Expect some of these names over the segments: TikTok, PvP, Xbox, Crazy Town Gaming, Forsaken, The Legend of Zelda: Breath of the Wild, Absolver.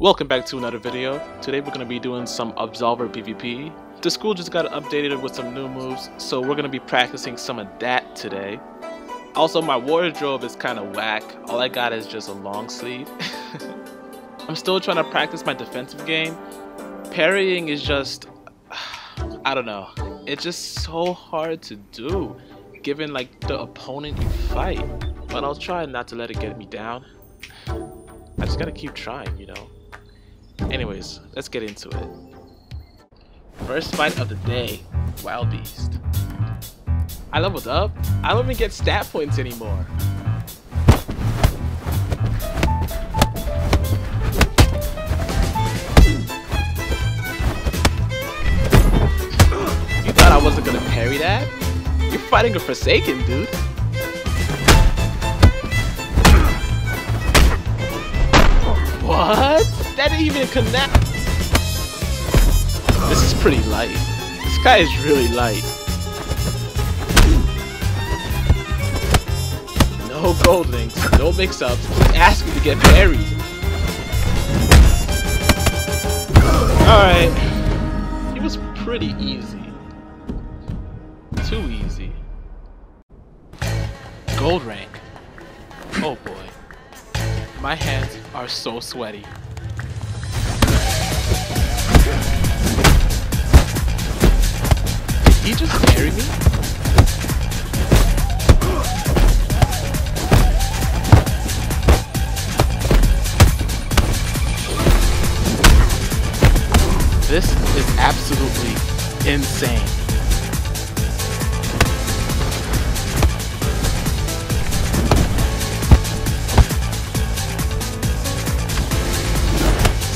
Welcome back to another video. Today we're going to be doing some Absolver PvP. The school just got updated with some new moves, so we're going to be practicing some of that today. Also, my wardrobe is kind of whack. All I got is just a long sleeve. I'm still trying to practice my defensive game. Parrying is just, I don't know. It's just so hard to do, given like the opponent you fight. But I'll try not to let it get me down. I just gotta keep trying, you know. Anyways, let's get into it. First fight of the day, Wild Beast. I leveled up. I don't even get stat points anymore. You thought I wasn't gonna parry that? You're fighting a Forsaken, dude. What? That didn't even connect. This is pretty light. This guy is really light. No gold links, no mix-ups. Just ask him to get parried. Alright. He was pretty easy. Too easy. Gold rank. Oh boy. My hands are so sweaty. Did he just parry me? This is absolutely insane.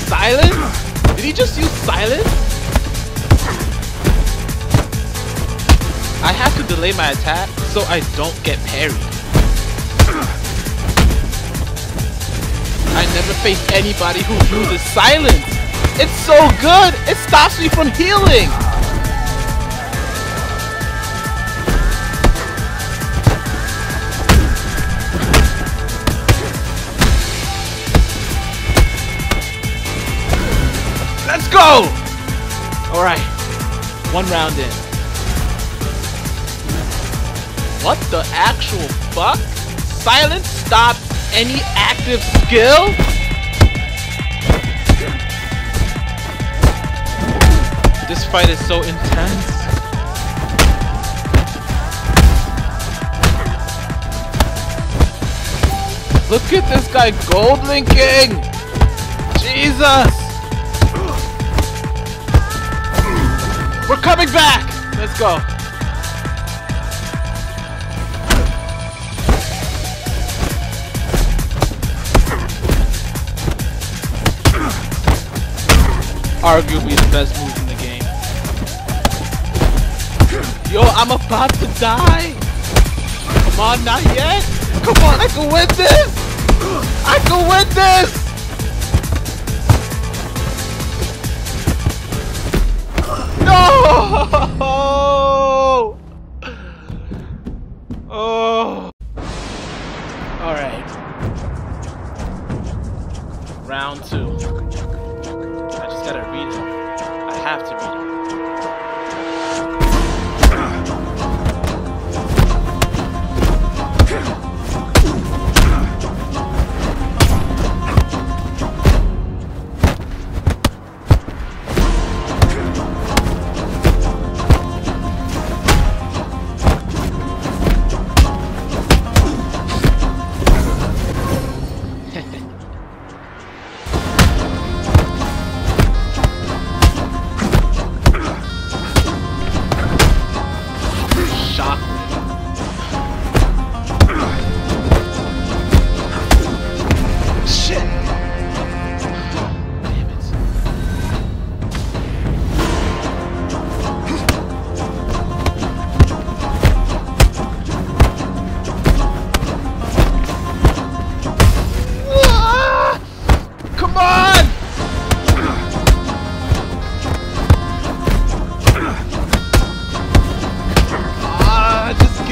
Silence? Did he just use silence? I have to delay my attack so I don't get parried. I never faced anybody who uses silence. It's so good! It stops me from healing! Let's go! Alright, one round in. What the actual fuck? Silence stops any active skill? This fight is so intense. Look at this guy gold linking! Jesus! We're coming back! Let's go. Arguably the best move in the game. Yo, I'm about to die! Come on, not yet! Come on, I can win this! I can win this! No! Oh! All right. Round two. I just gotta read him. I have to read him.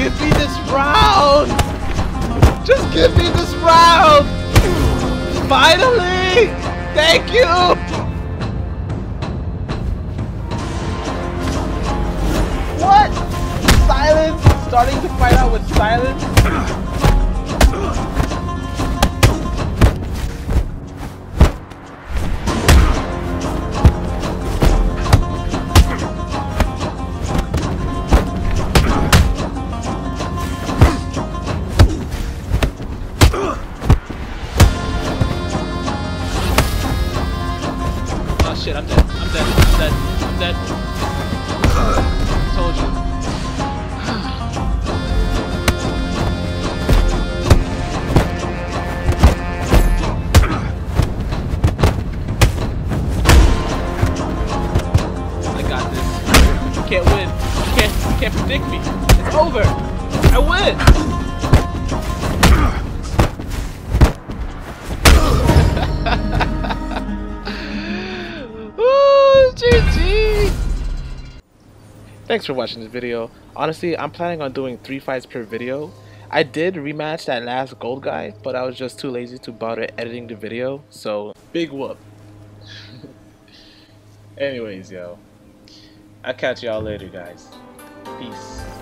Give me this round! Just give me this round! Finally! Thank you! What? Silence? Starting to fight out with silence? Shit, I'm dead. I'm dead. I'm dead. I'm dead. I told you. I got this. You can't win. You can't predict me. It's over. I win. Thanks for watching this video. Honestly, I'm planning on doing 3 fights per video. I did rematch that last gold guy, but I was just too lazy to bother editing the video, so big whoop. Anyways, yo, I'll catch y'all later, guys. Peace.